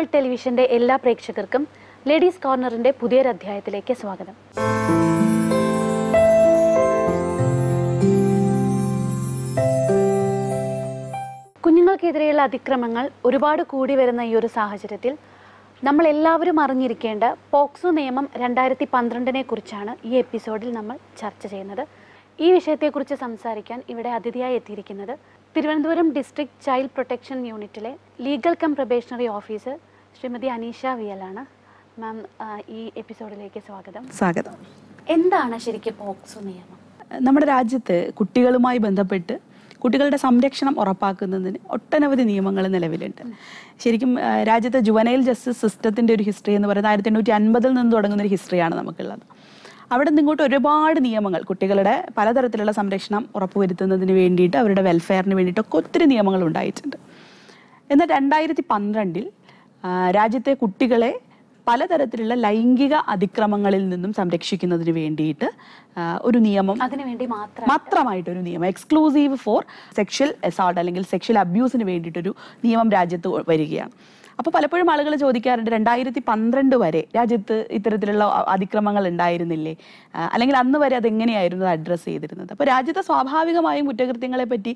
വേൾ ടെലിവിഷന്റെ എല്ലാ പ്രേക്ഷകർക്കും ലേഡീസ് കോർണറിന്റെ പുതിയൊരു അധ്യായത്തിലേക്ക് സ്വാഗതം. കുഞ്ഞുങ്ങൾക്കെതിരെയുള്ള അതിക്രമങ്ങൾ ഒരുപാട് കൂടി വരുന്ന ഈ ഒരു സാഹചര്യത്തിൽ നമ്മൾ എല്ലാവരും അറിഞ്ഞിരിക്കേണ്ട പോക്സോ നിയമം 2012 കുറിച്ചാണ് ഈ എപ്പിസോഡിൽ നമ്മൾ ചർച്ച ചെയ്യുന്നത്. ഈ വിഷയത്തെക്കുറിച്ച് സംസാരിക്കാൻ ഇവിടെ അതിഥിയായി എത്തിയിരിക്കുന്നത് തിരുവനന്തപുരം ഡിസ്ട്രിക്ട് ചൈൽഡ് പ്രൊട്ടക്ഷൻ യൂണിറ്റിലെ legal cum probationary officer Shrimati Aneesha VL ആണ്. മാം, ഈ എപ്പിസോഡിലേക്ക് സ്വാഗതം. എന്താണ് ശരിക്കും പോക്സോ നിയമം? നമ്മുടെ രാജ്യത്ത് കുട്ടികളുമായി ബന്ധപ്പെട്ട് കുട്ടികളുടെ സംരക്ഷണം ഉറപ്പാക്കുന്നതിന് ഒട്ടനവധി നിയമങ്ങൾ നിലവിലുണ്ട്. ശരിക്കും രാജ്യത്തെ ജുവനൈൽ ജസ്റ്റിസ് സിസ്റ്റത്തിൻ്റെ ഒരു ഹിസ്റ്ററി എന്ന് പറയുന്നത് 1850 നിന്ന് തുടങ്ങുന്ന ഒരു ഹിസ്റ്ററിയാണ് നമുക്കുള്ളത്. അവിടെ നിന്ന് ഇങ്ങോട്ട് ഒരുപാട് നിയമങ്ങൾ കുട്ടികളുടെ പലതരത്തിലുള്ള സംരക്ഷണം ഉറപ്പുവരുത്തുന്നതിന് വേണ്ടിയിട്ട്, അവരുടെ വെൽഫെയറിന് വേണ്ടിയിട്ടൊക്കെ ഒത്തിരി നിയമങ്ങൾ ഉണ്ടായിട്ടുണ്ട്. എന്നാൽ 2012 രാജ്യത്തെ കുട്ടികളെ പലതരത്തിലുള്ള ലൈംഗിക അതിക്രമങ്ങളിൽ നിന്നും സംരക്ഷിക്കുന്നതിന് വേണ്ടിയിട്ട് ഒരു നിയമം, അതിനുവേണ്ടി മാത്രമായിട്ടൊരു നിയമം, എക്സ്ക്ലൂസീവ് ഫോർ സെക്ഷൽ അസോൾട്ട് അല്ലെങ്കിൽ സെക്ഷൽ അബ്യൂസിന് വേണ്ടിയിട്ടൊരു നിയമം രാജ്യത്ത് വരികയാണ്. അപ്പോൾ പലപ്പോഴും ആളുകൾ ചോദിക്കാറുണ്ട്, 2012 വരെ രാജ്യത്ത് ഇത്തരത്തിലുള്ള അതിക്രമങ്ങൾ ഉണ്ടായിരുന്നില്ലേ, അല്ലെങ്കിൽ അന്ന് വരെ അതെങ്ങനെയായിരുന്നു അഡ്രസ്സ് ചെയ്തിരുന്നത്? അപ്പോൾ രാജ്യത്തെ സ്വാഭാവികമായും കുറ്റകൃത്യങ്ങളെ പറ്റി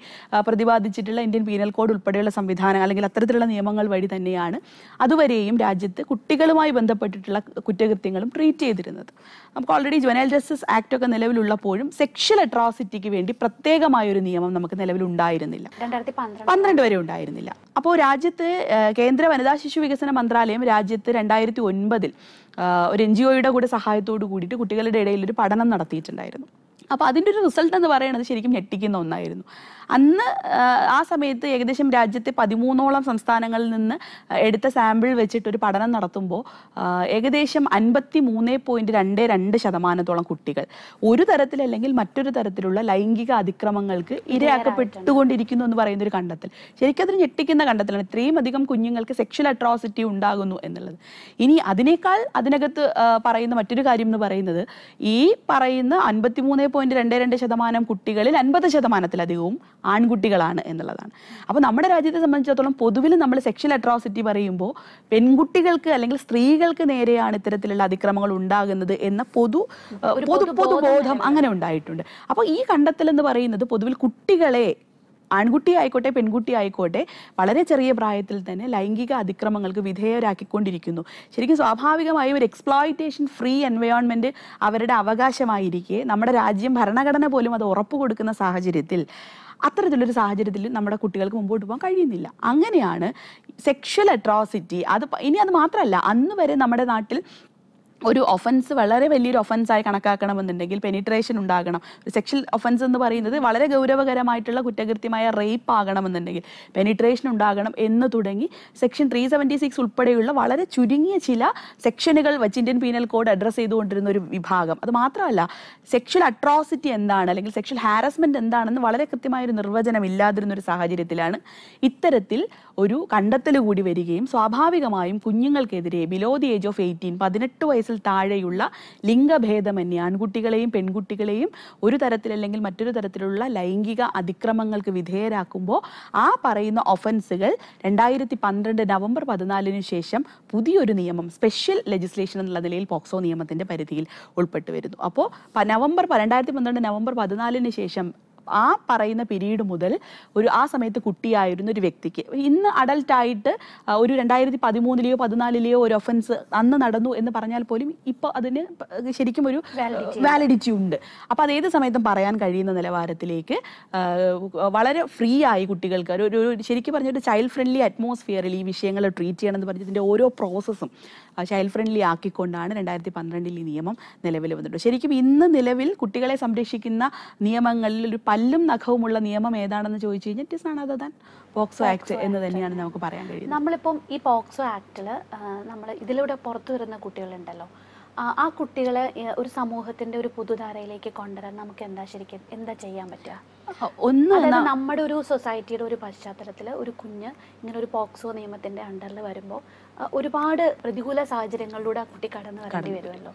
പ്രതിപാദിച്ചിട്ടുള്ള ഇന്ത്യൻ പീനൽ കോഡ് ഉൾപ്പെടെയുള്ള സംവിധാനം അല്ലെങ്കിൽ അത്തരത്തിലുള്ള നിയമങ്ങൾ വഴി തന്നെയാണ് അതുവരെയും രാജ്യത്ത് കുട്ടികളുമായി ബന്ധപ്പെട്ടിട്ടുള്ള കുറ്റകൃത്യങ്ങളും ട്രീറ്റ് ചെയ്തിരുന്നത്. നമുക്ക് ഓൾറെഡി ജുവനൈൽ ജസ്റ്റിസ് ആക്ട് ഒക്കെ നിലവിലുള്ളപ്പോഴും സെക്ഷൽ അട്രോസിറ്റിക്ക് വേണ്ടി പ്രത്യേകമായൊരു നിയമം നമുക്ക് നിലവിലുണ്ടായിരുന്നില്ല, 2012 വരെ ഉണ്ടായിരുന്നില്ല. അപ്പോൾ രാജ്യത്ത് കേന്ദ്ര വനിതാ ശിശു വികസന മന്ത്രാലയം രാജ്യത്ത് 2009 ഒരു NGO കൂടെ സഹായത്തോട് കൂടിയിട്ട് കുട്ടികളുടെ ഇടയിൽ ഒരു പഠനം നടത്തിയിട്ടുണ്ടായിരുന്നു. അപ്പോൾ അതിൻ്റെ ഒരു റിസൾട്ട് എന്ന് പറയുന്നത് ശരിക്കും ഞെട്ടിക്കുന്ന ഒന്നായിരുന്നു. അന്ന് ആ സമയത്ത് ഏകദേശം രാജ്യത്തെ 13ഓളം സംസ്ഥാനങ്ങളിൽ നിന്ന് എടുത്ത സാമ്പിൾ വെച്ചിട്ടൊരു പഠനം നടത്തുമ്പോൾ ഏകദേശം 53.22% കുട്ടികൾ ഒരു തരത്തിലല്ലെങ്കിൽ മറ്റൊരു തരത്തിലുള്ള ലൈംഗിക അതിക്രമങ്ങൾക്ക് ഇരയാക്കപ്പെട്ടുകൊണ്ടിരിക്കുന്നു എന്ന് പറയുന്നൊരു കണ്ടെത്തൽ. ശരിക്കും അതൊരു ഞെട്ടിക്കുന്ന കണ്ടെത്തലാണ്. ഇത്രയും അധികം കുഞ്ഞുങ്ങൾക്ക് സെക്ഷൽ അട്രോസിറ്റി ഉണ്ടാകുന്നു എന്നുള്ളത്. ഇനി അതിനേക്കാൾ അതിനകത്ത് പറയുന്ന മറ്റൊരു കാര്യം എന്ന് പറയുന്നത്, ഈ പറയുന്ന 53.22% കുട്ടികളിൽ 50%-ലധികവും ആൺകുട്ടികളാണ് എന്നുള്ളതാണ്. അപ്പോൾ നമ്മുടെ രാജ്യത്തെ സംബന്ധിച്ചിടത്തോളം പൊതുവിൽ നമ്മൾ സെക്ഷൽ അട്രോസിറ്റി പറയുമ്പോൾ പെൺകുട്ടികൾക്ക് അല്ലെങ്കിൽ സ്ത്രീകൾക്ക് നേരെയാണ് ഇത്തരത്തിലുള്ള അതിക്രമങ്ങൾ ഉണ്ടാകുന്നത് എന്ന പൊതുബോധം അങ്ങനെ ഉണ്ടായിട്ടുണ്ട്. അപ്പോൾ ഈ കണ്ടെത്തൽ എന്ന് പറയുന്നത് പൊതുവിൽ കുട്ടികളെ, ആൺകുട്ടി ആയിക്കോട്ടെ പെൺകുട്ടി ആയിക്കോട്ടെ, വളരെ ചെറിയ പ്രായത്തിൽ തന്നെ ലൈംഗിക അതിക്രമങ്ങൾക്ക് വിധേയരാക്കിക്കൊണ്ടിരിക്കുന്നു. ശരിക്കും സ്വാഭാവികമായും ഒരു എക്സ്പ്ലോയിറ്റേഷൻ ഫ്രീ എൻവയോൺമെൻറ്റ് അവരുടെ അവകാശമായിരിക്കെ നമ്മുടെ രാജ്യം ഭരണഘടന പോലും അത് ഉറപ്പ് കൊടുക്കുന്ന സാഹചര്യത്തിൽ, അത്തരത്തിലൊരു സാഹചര്യത്തിൽ നമ്മുടെ കുട്ടികൾക്ക് മുമ്പോട്ട് പോകാൻ കഴിയുന്നില്ല. അങ്ങനെയാണ് സെക്ഷൽ അട്രോസിറ്റി. അത് മാത്രമല്ല, അന്ന് വരെ നമ്മുടെ നാട്ടിൽ ഒരു ഒഫൻസ് വളരെ വലിയൊരു ഒഫൻസായി കണക്കാക്കണമെന്നുണ്ടെങ്കിൽ പെനിട്രേഷൻ ഉണ്ടാകണം. സെക്ഷൽ ഒഫൻസ് എന്ന് പറയുന്നത് വളരെ ഗൗരവകരമായിട്ടുള്ള കുറ്റകൃത്യമായ റേപ്പ് ആകണമെന്നുണ്ടെങ്കിൽ പെനിട്രേഷൻ ഉണ്ടാകണം എന്ന് തുടങ്ങി സെക്ഷൻ 376 ഉൾപ്പെടെയുള്ള വളരെ ചുരുങ്ങിയ ചില സെക്ഷനുകൾ വെച്ച് ഇന്ത്യൻ പീനൽ കോഡ് അഡ്രസ്സ് ചെയ്തുകൊണ്ടിരുന്ന ഒരു വിഭാഗം. അത് മാത്രമല്ല, സെക്ഷൽ അട്രോസിറ്റി എന്താണ് അല്ലെങ്കിൽ സെക്ഷൽ ഹാരസ്മെൻറ്റ് എന്താണെന്ന് വളരെ കൃത്യമായൊരു നിർവചനം ഇല്ലാതിരുന്നൊരു സാഹചര്യത്തിലാണ് ഇത്തരത്തിൽ ഒരു കണ്ടെത്തൽ കൂടി വരികയും സ്വാഭാവികമായും കുഞ്ഞുങ്ങൾക്കെതിരെ ബിലോ ദി ഏജ് ഓഫ് 18, 18 വയസ്സിൽ താഴെയുള്ള ലിംഗഭേദമന്യേ ആൺകുട്ടികളെയും പെൺകുട്ടികളെയും ഒരു തരത്തിലല്ലെങ്കിൽ മറ്റൊരു തരത്തിലുള്ള ലൈംഗിക അതിക്രമങ്ങൾക്ക് വിധേയരാക്കുമ്പോൾ ആ പറയുന്ന ഒഫൻസുകൾ 2012 നവംബർ 14 ശേഷം പുതിയൊരു നിയമം, സ്പെഷ്യൽ ലെജിസ്ലേഷൻ എന്നുള്ള നിലയിൽ പോക്സോ നിയമത്തിന്റെ പരിധിയിൽ ഉൾപ്പെട്ട് വരുന്നു. അപ്പോൾ 2012 നവംബർ 14 ശേഷം ആ പറയുന്ന പീരീഡ് മുതൽ ഒരു ആ സമയത്ത് കുട്ടിയായിരുന്ന ഒരു വ്യക്തിക്ക് ഇന്ന് അഡൽട്ടായിട്ട് ഒരു 2013-ലെയോ 2014-ലെയോ ഒരു ഒഫൻസ് അന്ന് നടന്നു എന്ന് പറഞ്ഞാൽ പോലും ഇപ്പോൾ അതിന് ശരിക്കും ഒരു വാലിഡിറ്റി ഉണ്ട്. അപ്പോൾ അത് ഏത് സമയത്തും പറയാൻ കഴിയുന്ന നിലവാരത്തിലേക്ക് വളരെ ഫ്രീ ആയി കുട്ടികൾക്ക് ഒരു ശരിക്കും പറഞ്ഞൊരു ചൈൽഡ് ഫ്രണ്ട്ലി അറ്റ്മോസ്ഫിയറിൽ ഈ വിഷയങ്ങൾ ട്രീറ്റ് ചെയ്യണമെന്ന് പറഞ്ഞതിൻ്റെ ഓരോ പ്രോസസ്സും ചൈൽഡ് ഫ്രണ്ട്ലി ആക്കിക്കൊണ്ടാണ് 2012 ഈ നിയമം നിലവിൽ വന്നിട്ടുണ്ട്. ശരിക്കും ഇന്ന് നിലവിൽ കുട്ടികളെ സംരക്ഷിക്കുന്ന നിയമങ്ങളിൽ ഒരു പല്ലും നഖവുമുള്ള നിയമം ഏതാണെന്ന് ചോദിച്ചു കഴിഞ്ഞാൽ it is none other than POCSO act എന്ന് തന്നെയാണ് നമുക്ക് പറയാൻ കഴിയുന്നത്. നമ്മളിപ്പം ഈ പോക്സോ ആക്ടിൽ നമ്മൾ ഇതിലൂടെ പുറത്തു വരുന്ന കുട്ടികളുണ്ടല്ലോ, ആ കുട്ടികളെ ഒരു സമൂഹത്തിന്റെ ഒരു പുതുധാരയിലേക്ക് കൊണ്ടുവരാൻ നമുക്ക് എന്താ ചെയ്യാൻ പറ്റുക? ഒന്ന്, നമ്മുടെ ഒരു സൊസൈറ്റിയുടെ ഒരു പശ്ചാത്തലത്തിൽ ഒരു കുഞ്ഞ് ഇങ്ങനെ ഒരു പോക്സോ നിയമത്തിന്റെ അണ്ടറിൽ വരുമ്പോൾ ഒരുപാട് പ്രതികൂല സാഹചര്യങ്ങളിലൂടെ ആ കുട്ടി കടന്നു വരേണ്ടി വരുമല്ലോ.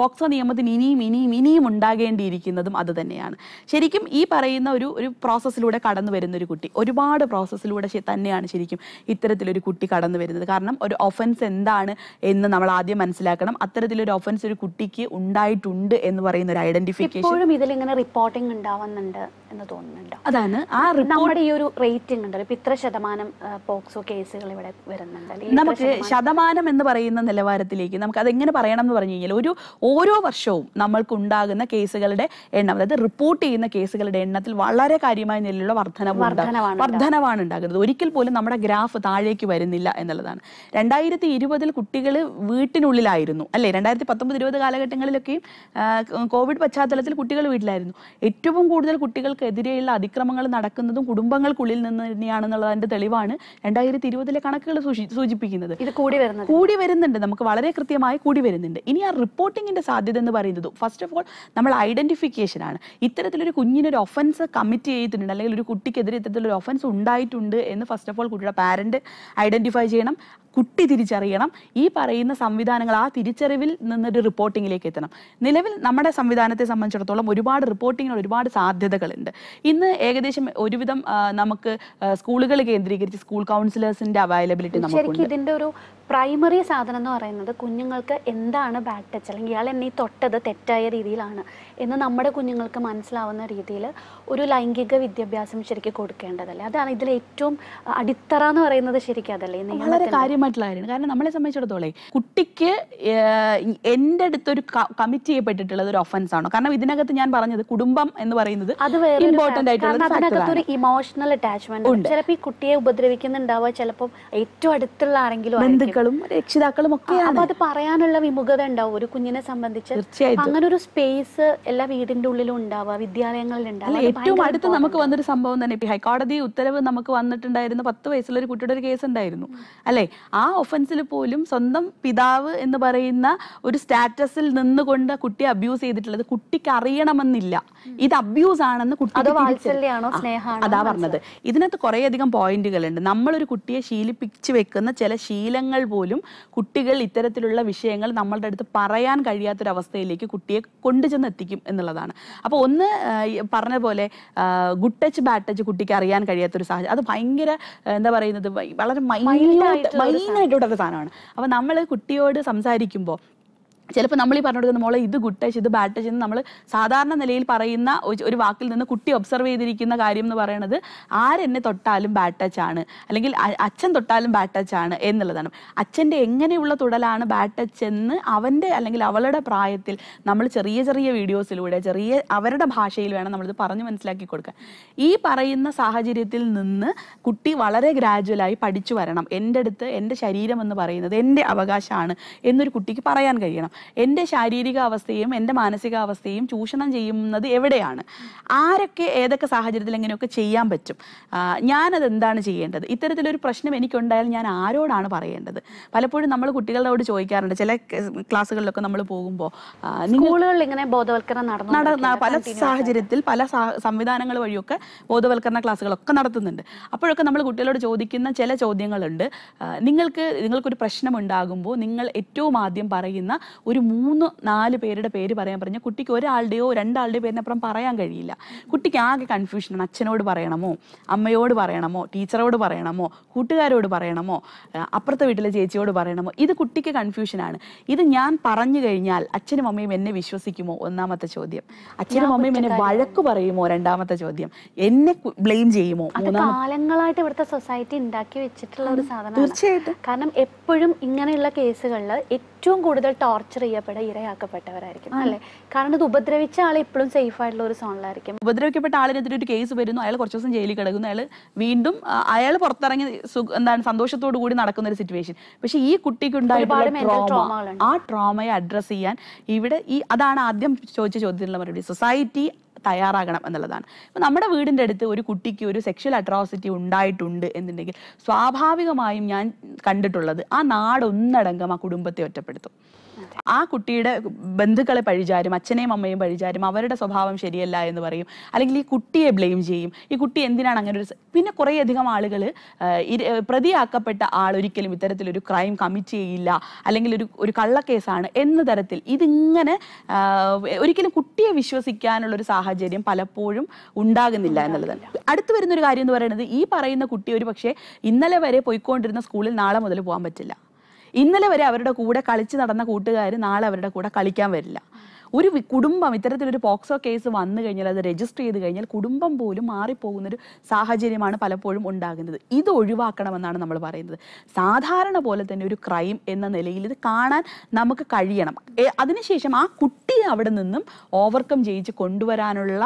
പോക്സോ നിയമത്തിന് ഇനിയും ഇനിയും ഇനിയും ഉണ്ടാകേണ്ടിയിരിക്കുന്നതും അതുതന്നെയാണ്. ശരിക്കും ഈ പറയുന്ന ഒരു ഒരു പ്രോസസ്സിലൂടെ കടന്നു വരുന്നൊരു കുട്ടി ഒരുപാട് പ്രോസസ്സിലൂടെ തന്നെയാണ് ശരിക്കും ഇത്തരത്തിലൊരു കുട്ടി കടന്നു വരുന്നത്. കാരണം ഒരു ഒഫൻസ് എന്താണ് എന്ന് നമ്മൾ ആദ്യം മനസ്സിലാക്കണം. അത്തരത്തിലൊരു ഒഫൻസ് ഒരു കുട്ടിക്ക് ഉണ്ടായിട്ടുണ്ട് എന്ന് പറയുന്ന ഒരു ഐഡന്റിഫിക്കേഷൻ ഇതിലിങ്ങനെ റിപ്പോർട്ടിംഗ് ഉണ്ടാവുന്നുണ്ട് എന്ന് തോന്നുന്നുണ്ട്. അതാണ് ആ നമ്മുടെ ഈ ഒരു റേറ്റിംഗ് ഉണ്ടല്ലോ, ഇപ്പം ഇത്ര ശതമാനം പോക്സോ കേസുകൾ ഇവിടെ വരുന്നുണ്ട്. നമുക്ക് ശതമാനം എന്ന് പറയുന്ന നിലവാരത്തിലേക്ക് നമുക്ക് അതെങ്ങനെ പറയണം എന്ന് പറഞ്ഞു കഴിഞ്ഞാൽ ഒരു ഓരോ വർഷവും നമ്മൾക്കുണ്ടാകുന്ന കേസുകളുടെ എണ്ണം, അതായത് റിപ്പോർട്ട് ചെയ്യുന്ന കേസുകളുടെ എണ്ണത്തിൽ വളരെ കാര്യമായ നിലയിലുള്ള വർധനവാണ് ഉണ്ടാകുന്നത്. ഒരിക്കൽ പോലും നമ്മുടെ ഗ്രാഫ് താഴേക്ക് വരുന്നില്ല എന്നുള്ളതാണ്. 2020 കുട്ടികൾ വീട്ടിനുള്ളിലായിരുന്നു അല്ലേ? 2019-20 കാലഘട്ടങ്ങളിലൊക്കെയും കോവിഡ് പശ്ചാത്തലത്തിൽ കുട്ടികൾ വീട്ടിലായിരുന്നു. ഏറ്റവും കൂടുതൽ കുട്ടികൾക്കെതിരെയുള്ള അതിക്രമങ്ങൾ നടക്കുന്നതും കുടുംബങ്ങൾക്കുള്ളിൽ നിന്ന് തന്നെയാണെന്നുള്ളതിന്റെ തെളിവാണ് 2020 കണക്കുകൾ സൂചിപ്പിക്കുന്നത്. ഇത് കൂടി വരുന്നുണ്ട്, നമുക്ക് വളരെ കൃത്യമായി കൂടി വരുന്നുണ്ട്. ഇനി ആ റിപ്പോർട്ടിങ്ങിൻ്റെ സാധ്യത എന്ന് പറയുന്നത് ഫസ്റ്റ് ഓഫ് ഓൾ നമ്മൾ ഐഡന്റിഫിക്കേഷൻ ആണ്. ഇത്തരത്തിലൊരു കുഞ്ഞിനൊരു ഒഫൻസ് കമ്മിറ്റ് ചെയ്തിട്ടുണ്ട് അല്ലെങ്കിൽ ഒരു കുട്ടിക്കെതിരെ ഇത്തരത്തിലൊരു ഒഫൻസ് ഉണ്ടായിട്ടുണ്ട് എന്ന് ഫസ്റ്റ് ഓഫ് ഓൾ കുട്ടിയുടെ പാരന്റ് ഐഡന്റിഫൈ ചെയ്യണം, കുട്ടി തിരിച്ചറിയണം. ഈ പറയുന്ന സംവിധാനങ്ങൾ ആ തിരിച്ചറിവിൽ നിന്നൊരു റിപ്പോർട്ടിങ്ങിലേക്ക് എത്തണം. നിലവിൽ നമ്മുടെ സംവിധാനത്തെ സംബന്ധിച്ചിടത്തോളം ഒരുപാട് റിപ്പോർട്ടിങ്ങിന് ഒരുപാട് സാധ്യതകളുണ്ട്. ഇന്ന് ഏകദേശം ഒരുവിധം നമുക്ക് സ്കൂളുകൾ കേന്ദ്രീകരിച്ച് സ്കൂൾ കൗൺസിലേഴ്സിന്റെ അവൈലബിലിറ്റി നമുക്ക് ഇതിന്റെ ഒരു പ്രൈമറി സാധനം എന്ന് പറയുന്നത് കുഞ്ഞുങ്ങൾക്ക് എന്താണ് ബാഡ് ടച്ച് അല്ലെങ്കിൽ ഇയാൾ എന്നെ തൊട്ടത് തെറ്റായ രീതിയിലാണ് എന്ന് നമ്മുടെ കുഞ്ഞുങ്ങൾക്ക് മനസ്സിലാവുന്ന രീതിയിൽ ഒരു ലൈംഗിക വിദ്യാഭ്യാസം ശരിക്കും കൊടുക്കേണ്ടതല്ലേ? അതാണ് ഇതിലെ ഏറ്റവും അടിത്തറ എന്ന് പറയുന്നത്. ശരിക്കും അതല്ലേ വളരെ കാര്യമായിട്ടുള്ള കാര്യമാണ്. കാരണം നമ്മളെ സംബന്ധിച്ചിടത്തോളം കുട്ടിക്ക് എൻ്റെ അടുത്തൊരു കമ്മിറ്റ് ചെയ്യപ്പെട്ടിട്ടുള്ളത് ഒരു ഒഫൻസ് ആണോ? കാരണം ഇതിനകത്ത് ഞാൻ പറഞ്ഞത് കുടുംബം എന്ന് പറയുന്നത് അത് വേറെ ഇമ്പോർട്ടൻ്റ് ആയിട്ടുള്ള അതിനകത്ത് ഒരു ഇമോഷണൽ അറ്റാച്ച്മെന്റ് ഉണ്ട്. ചിലപ്പോൾ ഈ കുട്ടിയെ ഉപദ്രവിക്കുന്നുണ്ടാവുക, ചിലപ്പോൾ ഏറ്റവും അടുത്തുള്ള ആരെങ്കിലും രക്ഷിതാക്കളും ഒക്കെയാണ്. അത് പറയാനുള്ള വിമുഖത ഉണ്ടാവും ഒരു കുഞ്ഞിനെ സംബന്ധിച്ച്. അങ്ങനെ ഒരു സ്പേസ് എല്ലാ വീടിന്റെ ഉള്ളിലും ഉണ്ടാവുക, വിദ്യാലയങ്ങളിൽ ഉണ്ടാവുക. ഏറ്റവും അടുത്ത് നമുക്ക് വന്നൊരു സംഭവം തന്നെ ഹൈക്കോടതി ഉത്തരവ് നമുക്ക് വന്നിട്ടുണ്ടായിരുന്നു. 10 വയസ്സുള്ള ഒരു കുട്ടിയുടെ ഒരു കേസ് ഉണ്ടായിരുന്നു അല്ലേ? ആ ഒഫൻസിൽ പോലും സ്വന്തം പിതാവ് എന്ന് പറയുന്ന ഒരു സ്റ്റാറ്റസിൽ നിന്നുകൊണ്ട് കുട്ടിയെ അബ്യൂസ് ചെയ്തിട്ടുള്ളത് കുട്ടിക്ക് അറിയണമെന്നില്ല. ഇത് അബ്യൂസ് ആണെന്ന് കുട്ടി വാത്സല്യാണോ സ്നേഹമാണോ അതാ പറഞ്ഞത്. ഇതിനകത്ത് കുറേ അധികം പോയിന്റുകളുണ്ട്. നമ്മളൊരു കുട്ടിയെ ശീലിപ്പിച്ച് വെക്കുന്ന ചില ശീലങ്ങൾ പോലും കുട്ടികൾ ഇത്തരത്തിലുള്ള വിഷയങ്ങൾ നമ്മളുടെ അടുത്ത് പറയാൻ കഴിയാത്തൊരവസ്ഥയിലേക്ക് കുട്ടിയെ കൊണ്ടുചെന്നെത്തിക്കും എന്നുള്ളതാണ്. അപ്പോൾ ഒന്ന് പറഞ്ഞ പോലെ ഗുഡ് ടച്ച് ബാഡ് ടച്ച് കുട്ടിക്ക് അറിയാൻ കഴിയാത്തൊരു സാഹചര്യം. അത് ഭയങ്കര എന്താ പറയുന്നത്, വളരെ മൈനായിട്ടുള്ളൊരു സാധനമാണ്. അപ്പോൾ നമ്മൾ കുട്ടിയോട് സംസാരിക്കുമ്പോൾ ചിലപ്പോൾ നമ്മൾ ഈ പറഞ്ഞു കൊടുക്കുന്ന മോളെ ഇത് ഗുഡ് ടച്ച് ഇത് ബാഡ് ടച്ച് എന്ന് നമ്മൾ സാധാരണ നിലയിൽ പറയുന്ന ഒരു വാക്കിൽ നിന്ന് കുട്ടി ഒബ്സർവ് ചെയ്തിരിക്കുന്ന കാര്യം എന്ന് പറയുന്നത് ആരെന്നെ തൊട്ടാലും ബാഡ് ടച്ച് ആണ് അല്ലെങ്കിൽ അച്ഛൻ തൊട്ടാലും ബാഡ് ടച്ച് ആണ് എന്നുള്ളതാണ്. അച്ഛൻ്റെ എങ്ങനെയുള്ള തൊടലാണ് ബാഡ് ടച്ച് എന്ന് അവൻ്റെ അല്ലെങ്കിൽ അവളുടെ പ്രായത്തിൽ നമ്മൾ ചെറിയ ചെറിയ വീഡിയോസിലൂടെ ചെറിയ അവരുടെ ഭാഷയിൽ വേണം നമ്മളിത് പറഞ്ഞ് മനസ്സിലാക്കി കൊടുക്കാൻ. ഈ പറയുന്ന സാഹചര്യത്തിൽ നിന്ന് കുട്ടി വളരെ ഗ്രാജുവലായി പഠിച്ചു വരണം. എൻ്റെ അടുത്ത് എൻ്റെ ശരീരം എന്ന് പറയുന്നത് എൻ്റെ അവകാശമാണ് എന്നൊരു കുട്ടിക്ക് പറയാൻ കഴിയണം. എൻ്റെ ശാരീരികാവസ്ഥയും എൻ്റെ മാനസികാവസ്ഥയും ചൂഷണം ചെയ്യുന്നത് എവിടെയാണ്, ആരൊക്കെ ഏതൊക്കെ സാഹചര്യത്തിൽ എങ്ങനെയൊക്കെ ചെയ്യാൻ പറ്റും, ഞാനതെന്താണ് ചെയ്യേണ്ടത്, ഇത്തരത്തിലൊരു പ്രശ്നം എനിക്കുണ്ടായാൽ ഞാൻ ആരോടാണ് പറയേണ്ടത്. പലപ്പോഴും നമ്മൾ കുട്ടികളോട് ചോദിക്കാറുണ്ട്. ചില ക്ലാസ്സുകളിലൊക്കെ നമ്മൾ പോകുമ്പോൾ സ്കൂളുകളിൽ ഇങ്ങനെ ബോധവൽക്കരണം നടന്ന പല സാഹചര്യത്തിൽ പല സംവിധാനങ്ങൾ വഴിയൊക്കെ ബോധവൽക്കരണ ക്ലാസ്സുകളൊക്കെ നടത്തുന്നുണ്ട്. അപ്പോഴൊക്കെ നമ്മൾ കുട്ടികളോട് ചോദിക്കുന്ന ചില ചോദ്യങ്ങളുണ്ട്. നിങ്ങൾക്കൊരു പ്രശ്നം ഉണ്ടാകുമ്പോൾ നിങ്ങൾ ഏറ്റവും ആദ്യം പറയുന്ന ഒരു 3-4 പേരുടെ പേര് പറയാൻ പറഞ്ഞാൽ കുട്ടിക്ക് ഒരാളുടെയോ രണ്ടാളുടെയോ പേരിനപ്പുറം പറയാൻ കഴിയില്ല. കുട്ടിക്ക് ആകെ കൺഫ്യൂഷനാണ്. അച്ഛനോട് പറയണമോ, അമ്മയോട് പറയണമോ, ടീച്ചറോട് പറയണമോ, കൂട്ടുകാരോട് പറയണമോ, അപ്പുറത്തെ വീട്ടിലെ ചേച്ചിയോട് പറയണമോ? ഇത് കുട്ടിക്ക് കൺഫ്യൂഷനാണ്. ഇത് ഞാൻ പറഞ്ഞു കഴിഞ്ഞാൽ അച്ഛനും അമ്മയും എന്നെ വിശ്വസിക്കുമോ? ഒന്നാമത്തെ ചോദ്യം. അച്ഛനും അമ്മയും എന്നെ വഴക്ക് പറയുമോ? രണ്ടാമത്തെ ചോദ്യം. എന്നെ ബ്ലെയിം ചെയ്യുമോ? കാലങ്ങളായിട്ട് ഇവിടുത്തെ സൊസൈറ്റി ഉണ്ടാക്കി വെച്ചിട്ടുള്ള ഒരു സാധനമാണ്. തീർച്ചയായിട്ടും. കാരണം എപ്പോഴും ഇങ്ങനെയുള്ള കേസുകളിൽ ഏറ്റവും കൂടുതൽ ടോർച്ചർ ഇരയാക്കപ്പെട്ടവരായിരിക്കും അല്ലേ? കാരണം ഇത് ഉപദ്രവിച്ച ആൾ ഇപ്പോഴും സേഫ് ആയിട്ടുള്ള ഒരു സോണിലായിരിക്കും. ഉപദ്രവിക്കപ്പെട്ട ആളിനെതിരെ ഒരു കേസ് വരുന്നു, അയാൾ കുറച്ച് ദിവസം ജയിലിൽ കിടക്കുന്നു, അയാൾ വീണ്ടും അയാൾ പുറത്തിറങ്ങി എന്താണ് സന്തോഷത്തോടു കൂടി നടക്കുന്ന ഒരു സിറ്റുവേഷൻ. പക്ഷെ ഈ കുട്ടിക്കുണ്ടായിട്ടുള്ള ആ ട്രോമയെ അഡ്രസ്സ് ചെയ്യാൻ ഇവിടെ ഈ അതാണ് ആദ്യം ചോദിച്ച ചോദ്യത്തിനുള്ള മറുപടി, സൊസൈറ്റി തയ്യാറാകണം എന്നുള്ളതാണ്. ഇപ്പം നമ്മുടെ വീടിൻ്റെ അടുത്ത് ഒരു കുട്ടിക്ക് ഒരു സെക്ഷൽ അട്രോസിറ്റി ഉണ്ടായിട്ടുണ്ട് എന്നുണ്ടെങ്കിൽ സ്വാഭാവികമായും ഞാൻ കണ്ടിട്ടുള്ളത് ആ നാടൊന്നടങ്കം ആ കുടുംബത്തെ ഒറ്റപ്പെടുത്തും. ആ കുട്ടിയുടെ ബന്ധുക്കളെ പഴിചാരും, അച്ഛനെയും അമ്മയും പഴിചാരും, അവരുടെ സ്വഭാവം ശരിയല്ല എന്ന് പറയും, അല്ലെങ്കിൽ ഈ കുട്ടിയെ ബ്ലെയിം ചെയ്യും, ഈ കുട്ടി എന്തിനാണ് അങ്ങനെ ഒരു. പിന്നെ കുറേയധികം ആളുകൾ പ്രതിയാക്കപ്പെട്ട ആൾ ഒരിക്കലും ഇത്തരത്തിലൊരു ക്രൈം കമ്മിറ്റ് ചെയ്യില്ല, അല്ലെങ്കിൽ ഒരു കള്ളക്കേസാണ് എന്ന തരത്തിൽ ഇതിങ്ങനെ ഒരിക്കലും കുട്ടിയെ വിശ്വസിക്കാനുള്ളൊരു സാഹചര്യം പലപ്പോഴും ഉണ്ടാകുന്നില്ല എന്നുള്ളതാണ്. അടുത്ത് വരുന്നൊരു കാര്യം എന്ന് പറയുന്നത് ഈ പറയുന്ന കുട്ടി ഒരു പക്ഷേ ഇന്നലെ വരെ പോയിക്കൊണ്ടിരുന്ന സ്കൂളിൽ നാളെ മുതൽ പോകാൻ പറ്റില്ല, ഇന്നലെ വരെ അവരുടെ കൂടെ കളിച്ച് നടന്ന കൂട്ടുകാർ നാളെ അവരുടെ കൂടെ കളിക്കാൻ വരില്ല. ഒരു കുടുംബം ഇത്തരത്തിലൊരു പോക്സോ കേസ് വന്നു കഴിഞ്ഞാൽ അത് രജിസ്റ്റർ ചെയ്ത് കഴിഞ്ഞാൽ കുടുംബം പോലും മാറിപ്പോകുന്നൊരു സാഹചര്യമാണ് പലപ്പോഴും ഉണ്ടാകുന്നത്. ഇത് ഒഴിവാക്കണമെന്നാണ് നമ്മൾ പറയുന്നത്. സാധാരണ പോലെ തന്നെ ഒരു ക്രൈം എന്ന നിലയിൽ ഇത് കാണാൻ നമുക്ക് കഴിയണം. അതിനുശേഷം ആ കുട്ടിയെ അവിടെ നിന്നും ഓവർകം ചെയ്യിച്ച് കൊണ്ടുവരാനുള്ള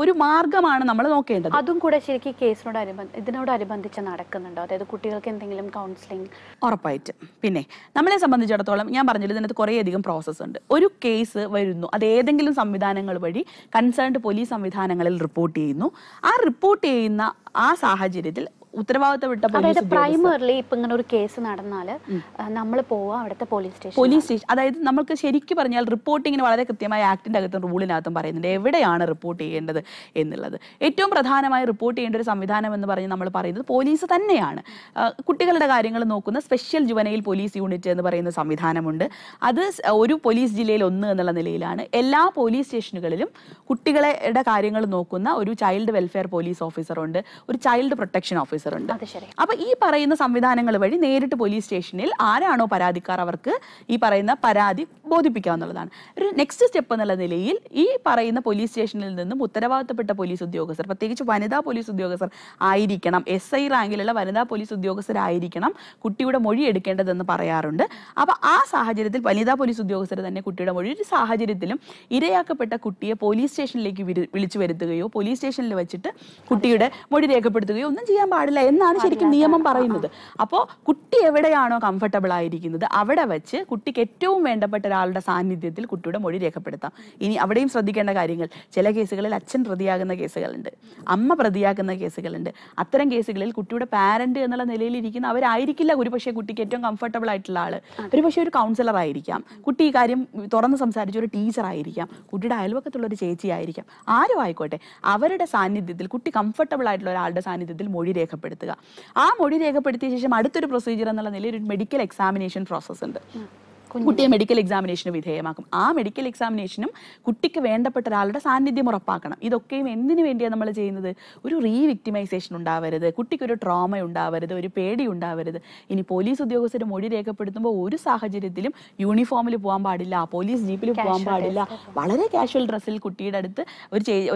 ഒരു മാർഗമാണ് നമ്മൾ നോക്കേണ്ടത്. അതും കൂടെ ശരിക്കും ഇതിനോടനുബന്ധിച്ച് നടക്കുന്നുണ്ടോ? അതായത് കുട്ടികൾക്ക് എന്തെങ്കിലും കൗൺസിലിംഗ്? ഉറപ്പായിട്ടും. പിന്നെ നമ്മളെ സംബന്ധിച്ചിടത്തോളം ഞാൻ പറഞ്ഞില്ല, ഇതിനകത്ത് കുറേയധികം പ്രോസസ്സ് ഉണ്ട്. ഒരു കേസ് വരുന്നു, അത് ഏതെങ്കിലും സംവിധാനങ്ങൾ വഴി കൺസേൺഡ് പോലീസ് സംവിധാനങ്ങളിൽ റിപ്പോർട്ട് ചെയ്യുന്നു. ആ റിപ്പോർട്ട് ചെയ്യുന്ന ആ സാഹചര്യത്തിൽ ഉത്തരവാദിത്തപ്പെട്ട പോലീസ് പ്രൈമറിലി ഇപ്പം ഇങ്ങനെ ഒരു കേസ് നടന്നാൽ നമ്മൾ പോവുക അവിടുത്തെ പോലീസ് സ്റ്റേഷൻ. അതായത് നമുക്ക് ശരിക്കും പറഞ്ഞാൽ റിപ്പോർട്ടിങ്ങിന് വളരെ കൃത്യമായ ആക്ടിൻ്റെ അകത്തും റൂളിനകത്തും പറയുന്നുണ്ട് എവിടെയാണ് റിപ്പോർട്ട് ചെയ്യേണ്ടത് എന്നുള്ളത്. ഏറ്റവും പ്രധാനമായി റിപ്പോർട്ട് ചെയ്യേണ്ട ഒരു സംവിധാനം എന്ന് പറഞ്ഞ് നമ്മൾ പറയുന്നത് പോലീസ് തന്നെയാണ്. കുട്ടികളുടെ കാര്യങ്ങൾ നോക്കുന്ന സ്പെഷ്യൽ ജുവനൈൽ പോലീസ് യൂണിറ്റ് എന്ന് പറയുന്ന സംവിധാനമുണ്ട്. അത് ഒരു പോലീസ് ജില്ലയിൽ ഒന്ന് എന്നുള്ള നിലയിലാണ്. എല്ലാ പോലീസ് സ്റ്റേഷനുകളിലും കുട്ടികളുടെ കാര്യങ്ങൾ നോക്കുന്ന ഒരു ചൈൽഡ് വെൽഫെയർ പോലീസ് ഓഫീസറുണ്ട്, ഒരു ചൈൽഡ് പ്രൊട്ടക്ഷൻ ഓഫീസർ. അപ്പൊ ഈ പറയുന്ന സംവിധാനങ്ങൾ വഴി നേരിട്ട് പോലീസ് സ്റ്റേഷനിൽ ആരാണോ പരാതിക്കാർ അവർക്ക് ഈ പറയുന്ന പരാതി ബോധിപ്പിക്കാവുന്നതാണ്. ഒരു നെക്സ്റ്റ് സ്റ്റെപ്പ് എന്നുള്ള നിലയിൽ ഈ പറയുന്ന പോലീസ് സ്റ്റേഷനിൽ നിന്നും ഉത്തരവാദിത്തപ്പെട്ട പോലീസ് ഉദ്യോഗസ്ഥർ, പ്രത്യേകിച്ച് വനിതാ പോലീസ് ഉദ്യോഗസ്ഥർ ആയിരിക്കണം, SI റാങ്കിലുള്ള വനിതാ പോലീസ് ഉദ്യോഗസ്ഥരായിരിക്കണം കുട്ടിയുടെ മൊഴി എടുക്കേണ്ടതെന്ന് പറയാറുണ്ട്. അപ്പൊ ആ സാഹചര്യത്തിൽ വനിതാ പോലീസ് ഉദ്യോഗസ്ഥർ തന്നെ കുട്ടിയുടെ മൊഴി, ഒരു സാഹചര്യത്തിലും ഇരയാക്കപ്പെട്ട കുട്ടിയെ പോലീസ് സ്റ്റേഷനിലേക്ക് വിളിച്ചു വരുത്തുകയോ പോലീസ് സ്റ്റേഷനിൽ വെച്ചിട്ട് കുട്ടിയുടെ മൊഴി രേഖപ്പെടുത്തുകയോ ഒന്നും ചെയ്യാൻ പാടില്ല എന്നാണ് ശരിക്കും നിയമം പറയുന്നത്. അപ്പോൾ കുട്ടി എവിടെയാണോ കംഫർട്ടബിൾ ആയിരിക്കുന്നത് അവിടെ വെച്ച് കുട്ടിക്ക് ഏറ്റവും വേണ്ടപ്പെട്ട ഒരാളുടെ സാന്നിധ്യത്തിൽ കുട്ടിയുടെ മൊഴി രേഖപ്പെടുത്താം. ഇനി അവിടെയും ശ്രദ്ധിക്കേണ്ട കാര്യങ്ങൾ, ചില കേസുകളിൽ അച്ഛൻ പ്രതിയാകുന്ന കേസുകളുണ്ട്, അമ്മ പ്രതിയാക്കുന്ന കേസുകളുണ്ട്. അത്തരം കേസുകളിൽ കുട്ടിയുടെ പാരന്റ് എന്നുള്ള നിലയിൽ ഇരിക്കുന്ന അവരായിരിക്കില്ല ഒരുപക്ഷെ കുട്ടിക്ക് ഏറ്റവും കംഫർട്ടബിൾ ആയിട്ടുള്ള ആള്. ഒരുപക്ഷെ ഒരു കൗൺസിലർ ആയിരിക്കാം, കുട്ടി ഈ കാര്യം തുറന്ന് സംസാരിച്ച ഒരു ടീച്ചറായിരിക്കാം, കുട്ടിയുടെ അയൽവക്കത്തുള്ളൊരു ചേച്ചിയായിരിക്കാം, ആരും ആയിക്കോട്ടെ, അവരുടെ സാന്നിധ്യത്തിൽ കുട്ടി കംഫർട്ടബിൾ ആയിട്ടുള്ള ഒരാളുടെ സാന്നിധ്യത്തിൽ മൊഴി രേഖപ്പെടുത്തുക. ആ മൊഴി രേഖപ്പെടുത്തിയ ശേഷം അടുത്തൊരു പ്രൊസീജിയർ എന്നുള്ള നിലയിൽ ഒരു മെഡിക്കൽ എക്സാമിനേഷൻ പ്രോസസ് ഉണ്ട്. കുട്ടിയെ മെഡിക്കൽ എക്സാമിനേഷന് വിധേയമാക്കും. ആ മെഡിക്കൽ എക്സാമിനേഷനും കുട്ടിക്ക് വേണ്ടപ്പെട്ട ഒരാളുടെ സാന്നിധ്യം ഉറപ്പാക്കണം. ഇതൊക്കെയും എന്തിനു വേണ്ടിയാണ് നമ്മൾ ചെയ്യുന്നത്? ഒരു റീവിക്ടിമൈസേഷൻ ഉണ്ടാവരുത്, കുട്ടിക്കൊരു ട്രോമ ഉണ്ടാവരുത്, ഒരു പേടി ഉണ്ടാവരുത്. ഇനി പോലീസ് ഉദ്യോഗസ്ഥർ മൊഴി രേഖപ്പെടുത്തുമ്പോൾ ഒരു സാഹചര്യത്തിലും യൂണിഫോമിൽ പോകാൻ പാടില്ല, പോലീസ് ജീപ്പിൽ പോകാൻ പാടില്ല. വളരെ കാഷ്വൽ ഡ്രസ്സിൽ കുട്ടിയുടെ അടുത്ത്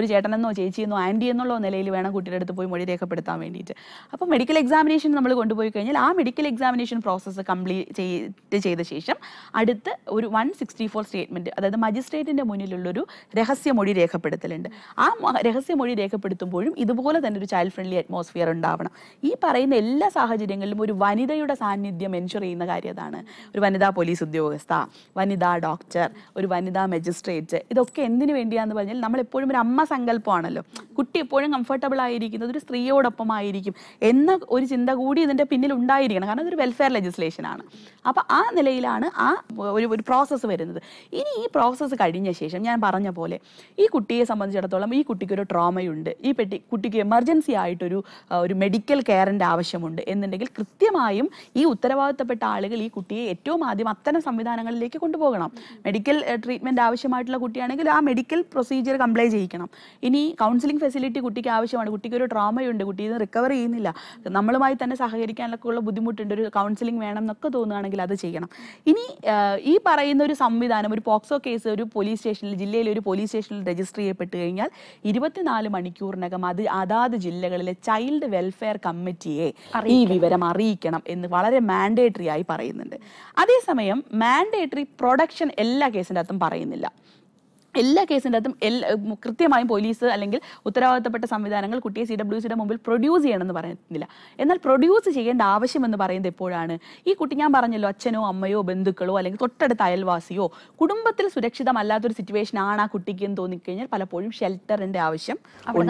ഒരു ചേട്ടനെന്നോ ചേച്ചിയെന്നോ ആൻറ്റി എന്നുള്ള നിലയിൽ വേണം കുട്ടിയുടെ അടുത്ത് പോയി മൊഴി രേഖപ്പെടുത്താൻ വേണ്ടിയിട്ട്. അപ്പോൾ മെഡിക്കൽ എക്സാമിനേഷൻ നമ്മൾ കൊണ്ടുപോയി കഴിഞ്ഞാൽ ആ മെഡിക്കൽ എക്സാമിനേഷൻ പ്രോസസ്സ് കംപ്ലീറ്റ് ചെയ്ത ശേഷം അടുത്ത് ഒരു 164 സ്റ്റേറ്റ്മെൻറ്റ്, അതായത് മജിസ്ട്രേറ്റിൻ്റെ മുന്നിലുള്ളൊരു രഹസ്യമൊഴി രേഖപ്പെടുത്തലുണ്ട്. ആ രഹസ്യമൊഴി രേഖപ്പെടുത്തുമ്പോഴും ഇതുപോലെ തന്നെ ഒരു ചൈൽഡ് ഫ്രണ്ട്ലി അറ്റ്മോസ്ഫിയർ ഉണ്ടാവണം. ഈ പറയുന്ന എല്ലാ സാഹചര്യങ്ങളിലും ഒരു വനിതയുടെ സാന്നിധ്യം എൻഷുർ ചെയ്യുന്ന കാര്യതാണ്. ഒരു വനിതാ പോലീസ് ഉദ്യോഗസ്ഥ, വനിതാ ഡോക്ടർ, ഒരു വനിതാ മജിസ്ട്രേറ്റ്, ഇതൊക്കെ എന്തിനു വേണ്ടിയാണെന്ന് പറഞ്ഞാൽ നമ്മളെപ്പോഴും ഒരു അമ്മ സങ്കല്പമാണല്ലോ, കുട്ടി എപ്പോഴും കംഫർട്ടബിൾ ആയിരിക്കുന്നത് ഒരു സ്ത്രീയോടൊപ്പം ആയിരിക്കും എന്ന ഒരു ചിന്ത കൂടി ഇതിൻ്റെ പിന്നിൽ ഉണ്ടായിരിക്കണം. കാരണം അതൊരു വെൽഫെയർ ലെജിസ്ലേഷനാണ്. അപ്പോൾ ആ നിലയിലാണ് ആ ഒരു പ്രോസസ്സ് വരുന്നത്. ഇനി ഈ പ്രോസസ്സ് കഴിഞ്ഞ ശേഷം ഞാൻ പറഞ്ഞ പോലെ ഈ കുട്ടിയെ സംബന്ധിച്ചിടത്തോളം ഈ കുട്ടിക്കൊരു ട്രോമയുണ്ട്, ഈ കുട്ടിക്ക് എമർജൻസി ആയിട്ടൊരു മെഡിക്കൽ കെയറിൻ്റെ ആവശ്യമുണ്ട് എന്നുണ്ടെങ്കിൽ കൃത്യമായും ഈ ഉത്തരവാദിത്തപ്പെട്ട ആളുകൾ ഈ കുട്ടിയെ ഏറ്റവും ആദ്യം അത്തരം സംവിധാനങ്ങളിലേക്ക് കൊണ്ടുപോകണം. മെഡിക്കൽ ട്രീറ്റ്മെൻറ്റ് ആവശ്യമായിട്ടുള്ള കുട്ടിയാണെങ്കിൽ ആ മെഡിക്കൽ പ്രൊസീജിയർ കംപ്ലൈ ചെയ്യിക്കണം. ഇനി കൗൺസിലിംഗ് ഫെസിലിറ്റി കുട്ടിക്ക് ആവശ്യമാണ്, കുട്ടിക്കൊരു ട്രോമയുണ്ട്, കുട്ടി ഇത് റിക്കവർ ചെയ്യുന്നില്ല, നമ്മളുമായി തന്നെ സഹകരിക്കാനൊക്കെ ഉള്ള ബുദ്ധിമുട്ടുണ്ട്, ഒരു കൗൺസിലിംഗ് വേണം എന്നൊക്കെ തോന്നുകയാണെങ്കിൽ അത് ചെയ്യണം. ഇനി ഈ പറയുന്ന ഒരു സംവിധാനം ഒരു പോക്സോ കേസ് ഒരു പോലീസ് സ്റ്റേഷനിൽ ജില്ലയിലെ ഒരു പോലീസ് സ്റ്റേഷനിൽ രജിസ്റ്റർ ചെയ്യപ്പെട്ടു കഴിഞ്ഞാൽ 24 മണിക്കൂറിനകം അത് അതാത് ജില്ലകളിലെ ചൈൽഡ് വെൽഫെയർ കമ്മിറ്റിയെ ഈ വിവരം അറിയിക്കണം എന്ന് വളരെ മാൻഡേറ്ററി ആയി പറയുന്നുണ്ട്. അതേസമയം മാൻഡേറ്ററി പ്രൊഡക്ഷൻ എല്ലാ കേസിൻ്റെ അകത്തും പറയുന്നില്ല. എല്ലാ കേസിൻ്റെ അകത്തും കൃത്യമായും പോലീസ് അല്ലെങ്കിൽ ഉത്തരവാദിത്തപ്പെട്ട സംവിധാനങ്ങൾ കുട്ടിയെ CWCയുടെ മുമ്പിൽ പ്രൊഡ്യൂസ് ചെയ്യണമെന്ന് പറയുന്നില്ല. എന്നാൽ പ്രൊഡ്യൂസ് ചെയ്യേണ്ട ആവശ്യമെന്ന് പറയുന്നത് എപ്പോഴാണ്? ഈ കുട്ടി ഞാൻ പറഞ്ഞല്ലോ അച്ഛനോ അമ്മയോ ബന്ധുക്കളോ അല്ലെങ്കിൽ തൊട്ടടുത്ത അയൽവാസിയോ കുടുംബത്തിൽ സുരക്ഷിതമല്ലാത്തൊരു സിറ്റുവേഷൻ ആണ് ആ കുട്ടിക്ക് എന്ന് തോന്നിക്കഴിഞ്ഞാൽ പലപ്പോഴും ഷെൽട്ടറിൻ്റെ ആവശ്യം അവിടെ